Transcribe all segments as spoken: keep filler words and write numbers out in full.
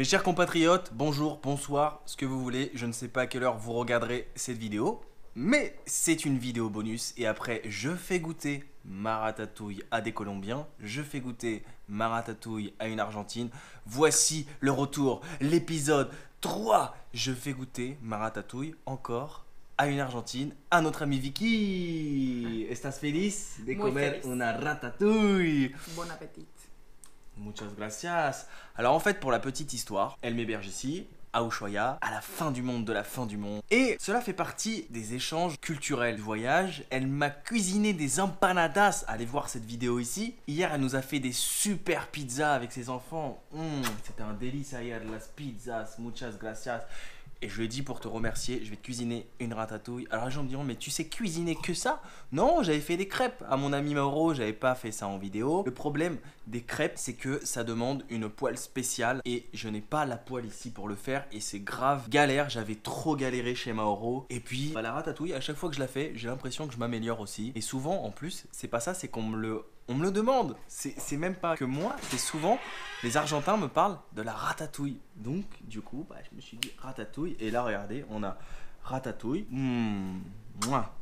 Mes chers compatriotes, bonjour, bonsoir, ce que vous voulez, je ne sais pas à quelle heure vous regarderez cette vidéo, mais c'est une vidéo bonus et après je fais goûter ma ratatouille à des Colombiens, je fais goûter ma ratatouille à une Argentine, voici le retour, l'épisode trois, je fais goûter ma ratatouille encore à une Argentine, à notre amie Vicky. ¿Estás feliz de comer una ratatouille? Bon appétit. Muchas gracias. Alors en fait, pour la petite histoire, elle m'héberge ici, à Ushuaia, à la fin du monde de la fin du monde. Et cela fait partie des échanges culturels du voyage. Elle m'a cuisiné des empanadas. Allez voir cette vidéo ici. Hier, elle nous a fait des super pizzas avec ses enfants. Mmh, c'était un délice hier, las pizzas. Muchas gracias. Et je lui ai dit, pour te remercier, je vais te cuisiner une ratatouille. Alors les gens me diront, mais tu sais cuisiner que ça? Non, j'avais fait des crêpes à mon ami Mauro, j'avais pas fait ça en vidéo. Le problème des crêpes, c'est que ça demande une poêle spéciale. Et je n'ai pas la poêle ici pour le faire. Et c'est grave galère, j'avais trop galéré chez Mauro. Et puis, bah, la ratatouille, à chaque fois que je la fais, j'ai l'impression que je m'améliore aussi. Et souvent, en plus, c'est pas ça, c'est qu'on me le... On me le demande, c'est même pas que moi, c'est souvent les Argentins me parlent de la ratatouille. Donc du coup, bah, je me suis dit ratatouille et là regardez, on a ratatouille, mmh, mouah,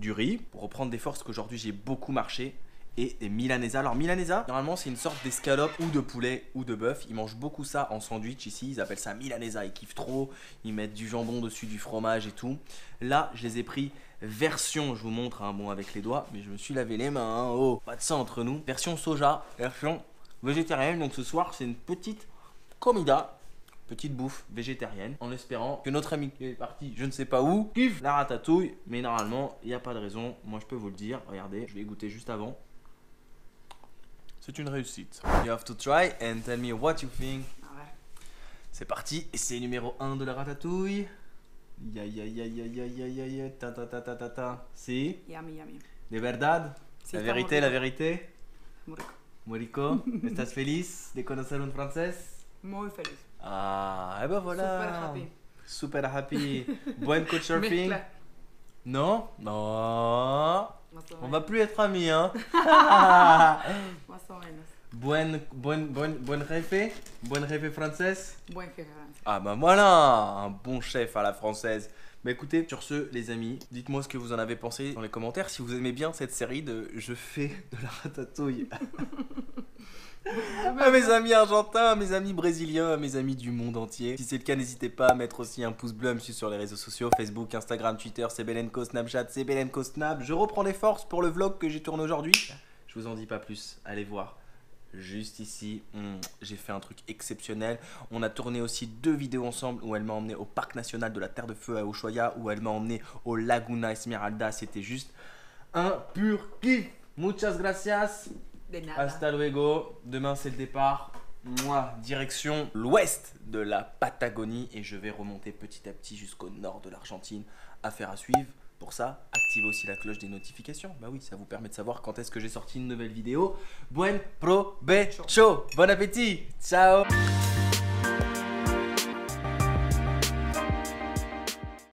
du riz pour reprendre des forces qu'aujourd'hui j'ai beaucoup marché et des milanesa. Alors milanesa, normalement c'est une sorte d'escalope ou de poulet ou de bœuf, ils mangent beaucoup ça en sandwich ici, ils appellent ça milanesa, ils kiffent trop, ils mettent du jambon dessus, du fromage et tout. Là, je les ai pris version, je vous montre, hein, bon avec les doigts, mais je me suis lavé les mains, hein, oh, pas de ça entre nous. Version soja, version végétarienne, donc ce soir c'est une petite comida, petite bouffe végétarienne, en espérant que notre ami qui est parti, je ne sais pas où, kiffe la ratatouille, mais normalement il n'y a pas de raison, moi je peux vous le dire, regardez, je vais goûter juste avant. C'est une réussite. You have to try and tell me what you think. Ouais. C'est parti, c'est numéro un de la ratatouille. Ya ya ya ya ya ya ya ya ta ta ta ta ta ta. Si. Yummy yummy. De verdad. Sí, la vérité, la vérité. Muy rico. Muy rico. ¿Estás feliz de conocer un francés? Muy feliz. Ah, et ben voilà. Super happy. Super happy. Buen couchsurfing. Non, non. On va plus être amis, hein. Buen, buen, buen, buen jefe, buen jefe française. Buen jefe française. Ah bah voilà, un bon chef à la française. Mais écoutez, sur ce, les amis, dites-moi ce que vous en avez pensé dans les commentaires. Si vous aimez bien cette série de je fais de la ratatouille. À mes amis argentins, à mes amis brésiliens, à mes amis du monde entier. Si c'est le cas, n'hésitez pas à mettre aussi un pouce bleu, à me suivre sur les réseaux sociaux, Facebook, Instagram, Twitter, c'est Belenco, Snapchat, c'est Belenco Snap. Je reprends les forces pour le vlog que j'ai tourné aujourd'hui. Je vous en dis pas plus, allez voir. Juste ici, mmh, j'ai fait un truc exceptionnel. On a tourné aussi deux vidéos ensemble où elle m'a emmené au parc national de la Terre de Feu à Ushuaia, où elle m'a emmené au Laguna Esmeralda. C'était juste un pur kiff. Muchas gracias. De nada. Hasta luego. Demain, c'est le départ. Moi, direction l'ouest de la Patagonie et je vais remonter petit à petit jusqu'au nord de l'Argentine. Affaire à suivre. Pour ça, activez aussi la cloche des notifications. Bah oui, ça vous permet de savoir quand est-ce que j'ai sorti une nouvelle vidéo. Buen provecho. Bon appétit. Ciao.